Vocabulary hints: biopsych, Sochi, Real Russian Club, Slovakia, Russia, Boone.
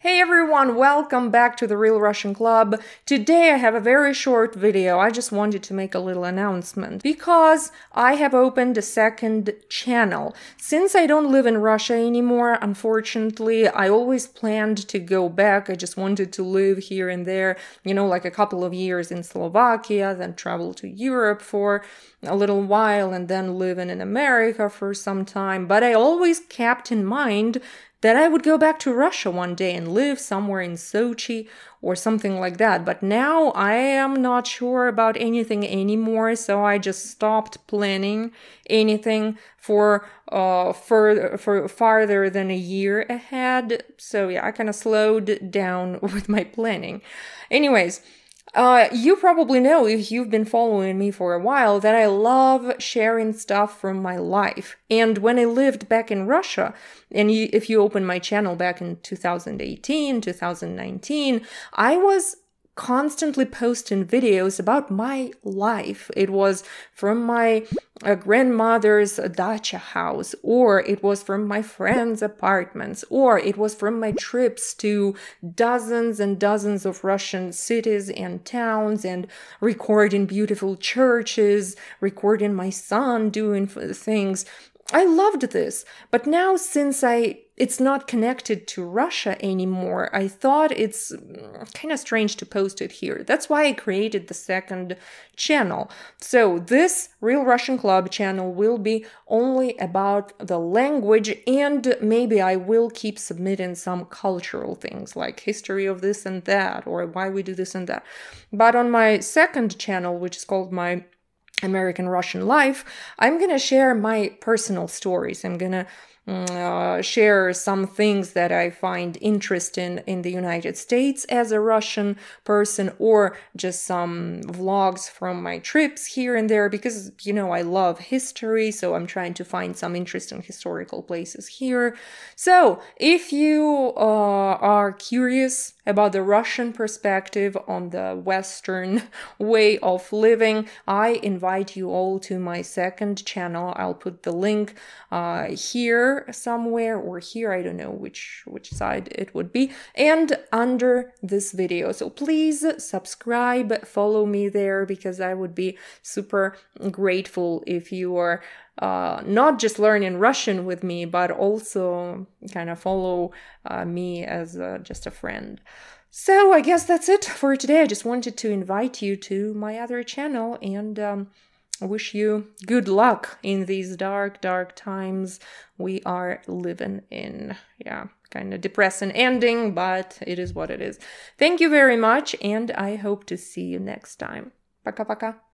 Hey everyone, welcome back to the Real Russian Club. Today I have a very short video. I just wanted to make a little announcement because I have opened a second channel. Since I don't live in Russia anymore, unfortunately, I always planned to go back. I just wanted to live here and there, you know, like a couple of years in Slovakia, then travel to Europe for a little while and then live in America for some time. But I always kept in mind that I would go back to Russia one day and live somewhere in Sochi or something like that. But now I am not sure about anything anymore, so I just stopped planning anything for farther than a year ahead. So yeah, I kind of slowed down with my planning. Anyways, you probably know, if you've been following me for a while, that I love sharing stuff from my life. And when I lived back in Russia, and if you open my channel back in 2018, 2019, I was constantly posting videos about my life. It was from my grandmother's dacha house, or it was from my friends' apartments, or it was from my trips to dozens and dozens of Russian cities and towns, and recording beautiful churches, recording my son doing things. I loved this, but now since it's not connected to Russia anymore, I thought it's kind of strange to post it here. That's why I created the second channel. So this Real Russian Club channel will be only about the language, and maybe I will keep submitting some cultural things like history of this and that, or why we do this and that. But on my second channel, which is called my American Russian Life, I'm gonna share my personal stories. I'm gonna share some things that I find interesting in the United States as a Russian person, or just some vlogs from my trips here and there, because, you know, I love history, so I'm trying to find some interesting historical places here. So if you are curious about the Russian perspective on the Western way of living, I invite you all to my second channel. I'll put the link here somewhere, or here, I don't know which side it would be, and under this video. So please subscribe, follow me there, because I would be super grateful if you are not just learning Russian with me, but also kind of follow me as just a friend. So I guess that's it for today. I just wanted to invite you to my other channel, and I wish you good luck in these dark, dark times we are living in. Yeah, kind of depressing ending, but it is what it is. Thank you very much, and I hope to see you next time. Пока-пока.